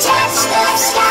touch the sky.